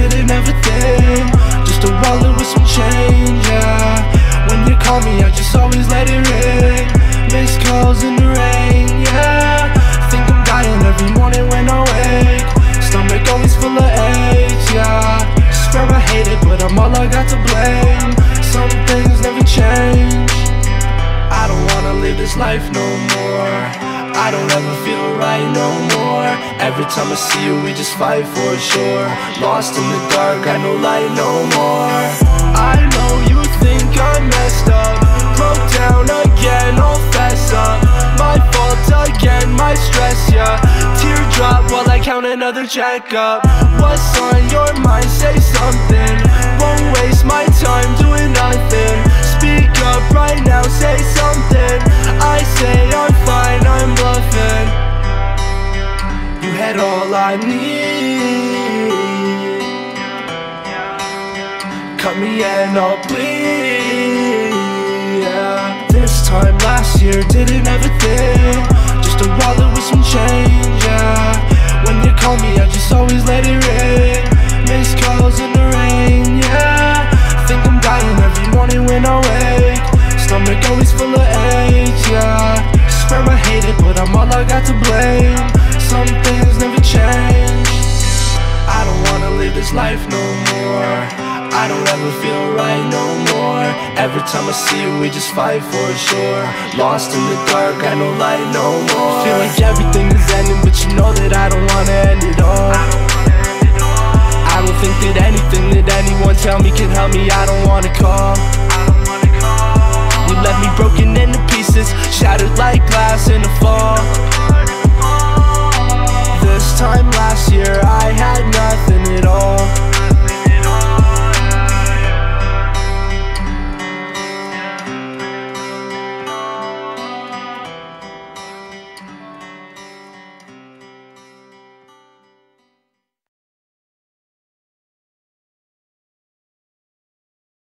did and everything, just a wallet with some change, yeah. When you call me, I just always let it ring. Missed calls in the rain, yeah. Think I'm dying every morning when I wake. Stomach always full of aches, yeah. Swear I hate it, but I'm all I got to blame. Some things never change. I don't wanna live this life no more. I don't ever feel right no more. Every time I see you, we just fight for sure. Lost in the dark, got no light no more. I know you think I messed up. Broke down again, I'll fess up. My fault again, my stress, yeah. Teardrop while I count another checkup. What's on your mind? Say something. Won't waste my time doing nothing. Speak up right now, say something. I say I'm fine, I'm bluffing. You had all I need. Cut me and I'll bleed, yeah. This time last year, didn't everything, just a wallet with some change, yeah. When you call me, I just always let it ring. Missed calls in the rain, yeah. Think I'm dying every morning when I wake. Stomach always full of aches, yeah. Swear I hate it, but I'm all I got to blame. Some things never change. I don't wanna live this life no more. I don't ever feel right no more. Every time I see you, we just fight for sure. Lost in the dark, got no light no more. Feel like everything is ending, but you know that I don't wanna end it all. I don't think that anything that anyone tell me can help me. I don't wanna call. You left me broken into pieces, shattered like glass in the fall.